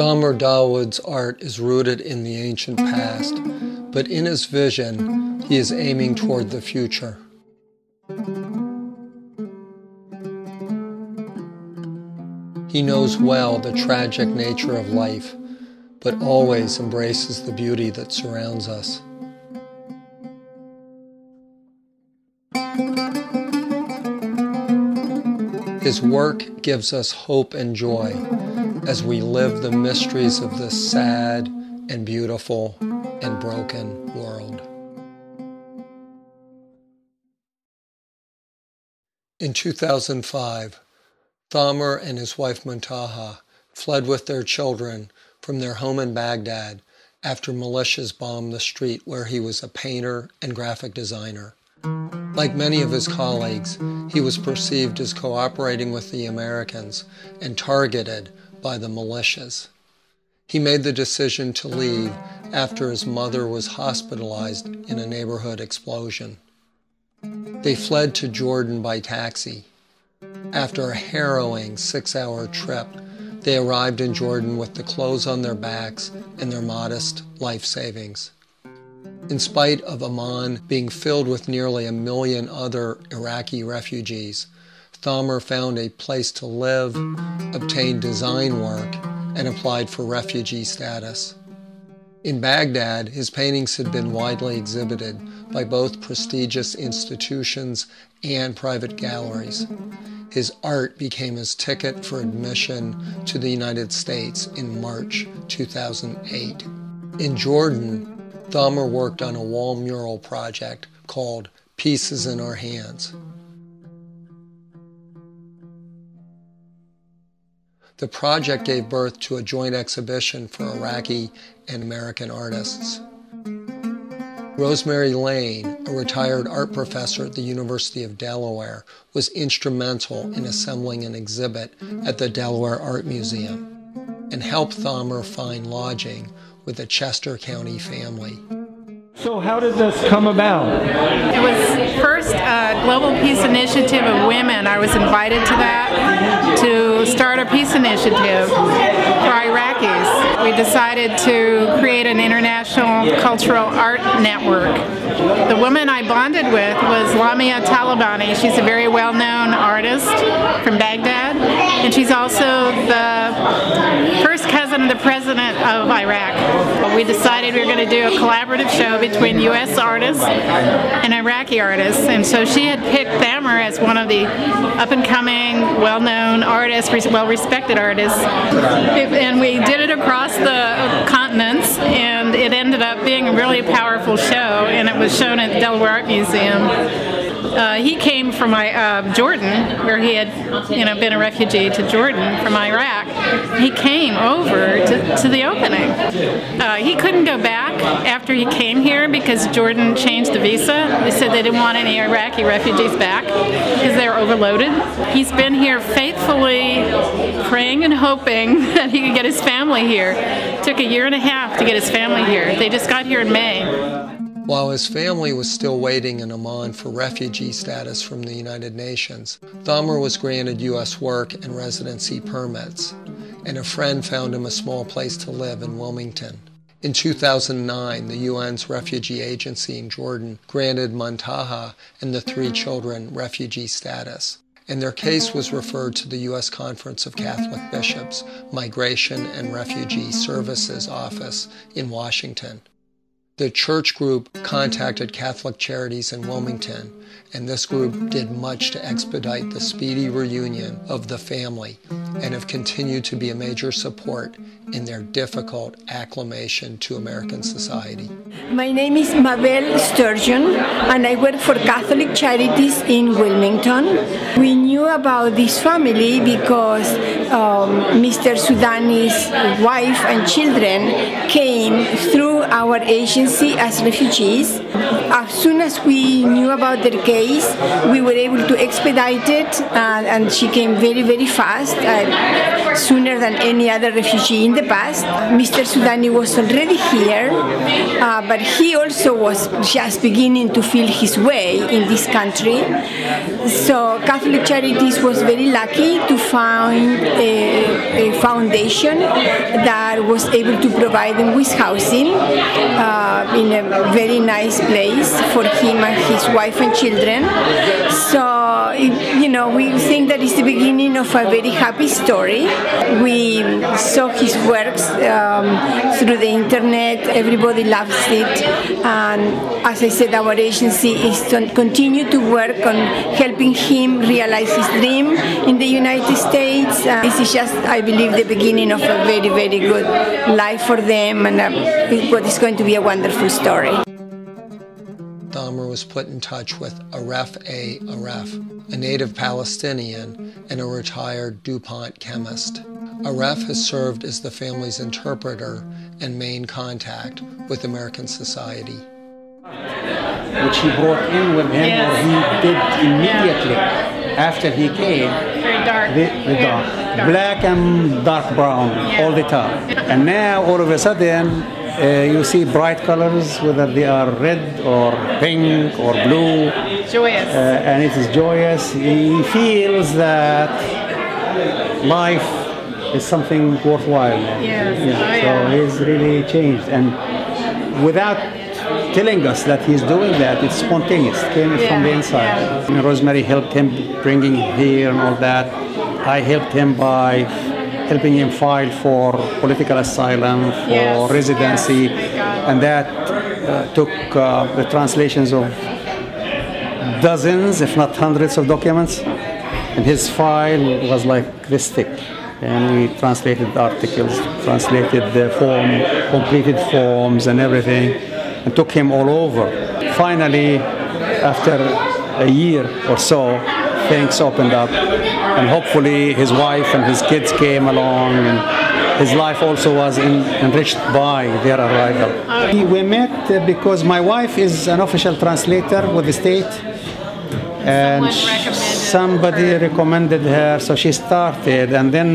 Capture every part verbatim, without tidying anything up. Thamer Dawood's art is rooted in the ancient past, but in his vision, he is aiming toward the future. He knows well the tragic nature of life, but always embraces the beauty that surrounds us. His work gives us hope and joy as we live the mysteries of this sad and beautiful and broken world. In two thousand five, Thamer and his wife Muntaha fled with their children from their home in Baghdad after militias bombed the street where he was a painter and graphic designer. Like many of his colleagues, he was perceived as cooperating with the Americans and targeted by the militias. He made the decision to leave after his mother was hospitalized in a neighborhood explosion. They fled to Jordan by taxi. After a harrowing six-hour trip, they arrived in Jordan with the clothes on their backs and their modest life savings. In spite of Amman being filled with nearly a million other Iraqi refugees, Thamer found a place to live, obtained design work, and applied for refugee status. In Baghdad, his paintings had been widely exhibited by both prestigious institutions and private galleries. His art became his ticket for admission to the United States in March two thousand eight. In Jordan, Thamer worked on a wall mural project called Pieces in Our Hands. The project gave birth to a joint exhibition for Iraqi and American artists. Rosemary Lane, a retired art professor at the University of Delaware, was instrumental in assembling an exhibit at the Delaware Art Museum and helped Thamer find lodging with a Chester County family. So how did this come about? It was first a Global Peace Initiative of Women. I was invited to that to start a peace initiative for Iraqis. We decided to create an international cultural art network. The woman I bonded with was Lamia Talabani. She's a very well-known artist from Baghdad, and she's also the first cousin of the president of Iraq. We decided we were going to do a collaborative show between U S artists and Iraqi artists, and so she had picked Thamer as one of the up-and-coming, well-known artists, well-respected artists, and we did it across the continents, and it ended up being a really powerful show, and it was shown at the Delaware Art Museum. Uh, he came from uh, Jordan, where he had, you know, been a refugee to Jordan from Iraq. He came over to, to the opening. Uh, he couldn't go back after he came here because Jordan changed the visa. They said they didn't want any Iraqi refugees back because they were overloaded. He's been here faithfully praying and hoping that he could get his family here. It took a year and a half to get his family here. They just got here in May. While his family was still waiting in Amman for refugee status from the United Nations, Thamer was granted U S work and residency permits, and a friend found him a small place to live in Wilmington. In two thousand nine, the U N's refugee agency in Jordan granted Muntaha and the three children refugee status, and their case was referred to the U S Conference of Catholic Bishops Migration and Refugee Services Office in Washington. The church group contacted Catholic Charities in Wilmington, and this group did much to expedite the speedy reunion of the family and have continued to be a major support in their difficult acclimation to American society. My name is Mabel Sturgeon, and I work for Catholic Charities in Wilmington. We knew about this family because um, Mister Sudani's wife and children came through our agency as refugees. As soon as we knew about their case, we were able to expedite it, uh, and she came very, very fast, uh, sooner than any other refugee in the past. Mister Sudani was already here, uh, but he also was just beginning to feel his way in this country. So Catholic Charities was very lucky to find a a foundation that was able to provide him with housing uh, in a very nice place for him and his wife and children. So, you know, we think that it's the beginning of a very happy story. We saw his works um, through the internet, everybody loves it, and as I said, our agency is to continue to work on helping him realize his dream in the United States. Uh, this is just, I believe, the beginning of a very, very good life for them, and uh, what is going to be a wonderful story. Thamer was put in touch with Aref A. Aref, a native Palestinian and a retired DuPont chemist. Aref has served as the family's interpreter and main contact with American society. Which he brought in with him, yes. Or he did immediately after he came. Very dark. The, the dark. dark. Black and dark brown, yeah. All the time. And now, all of a sudden, Uh, you see bright colors, whether they are red or pink or blue. Joyous. Uh, and it is joyous. He feels that life is something worthwhile. Yes. Yeah. Oh, yeah. So he's really changed. And without telling us that he's doing that, it's spontaneous. It came yeah. from the inside. Yeah. And Rosemary helped him bringing here and all that. I helped him by helping him file for political asylum, for yes, residency, yes, and that uh, took uh, the translations of dozens, if not hundreds of documents, and his file was like this thick, and we translated articles, translated the form, completed forms and everything, and took him all over. Finally, after a year or so, things opened up, and hopefully his wife and his kids came along, and his life also was en enriched by their arrival. We met because my wife is an official translator with the state, and recommended somebody her. recommended her, so she started, and then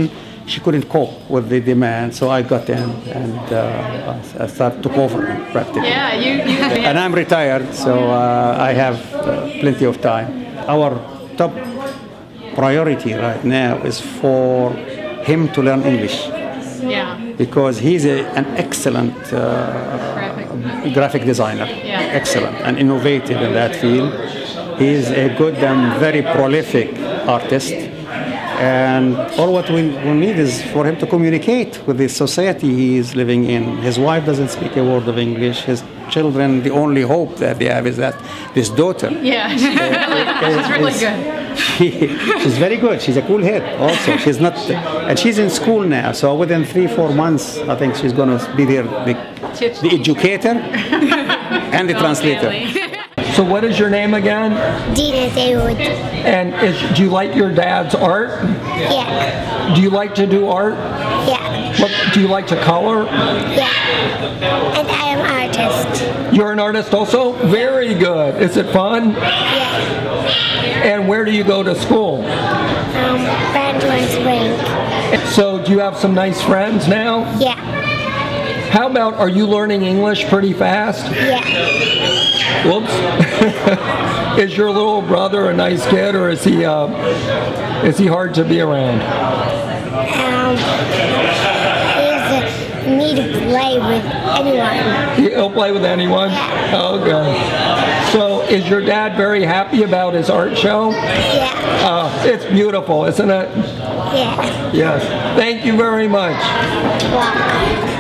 she couldn't cope with the demand, so I got in and uh, I started, took over practically. Yeah, you, you and I'm retired, so uh, I have uh, plenty of time. Our top priority right now is for him to learn English. Yeah. Because he's a, an excellent uh, graphic. graphic designer, yeah. Excellent and innovative in that field. He's a good and very prolific artist. And all what we, we need is for him to communicate with the society he is living in. His wife doesn't speak a word of English. His children, the only hope that they have is that this daughter. Yeah, uh, is, she's really is, good. She, she's very good. She's a cool head also. She's not, and she's in school now. So within three, four months, I think she's going to be there, the, the educator and the Don't translator. Really. So what is your name again? Dina Zayoudi. And is, do you like your dad's art? Yeah. Do you like to do art? Yeah. What, do you like to color? Yeah. And I am an artist. You're an artist also? Very good. Is it fun? Yeah. And where do you go to school? Um, Brandwood Spring. So do you have some nice friends now? Yeah. How about, are you learning English pretty fast? Yeah. Whoops. Is your little brother a nice kid, or is he uh, is he hard to be around? Um, he's a need to play with anyone. He'll play with anyone? Oh, good. So is your dad very happy about his art show? Yeah. Uh, it's beautiful, isn't it? Yeah. Yes. Thank you very much. Wow.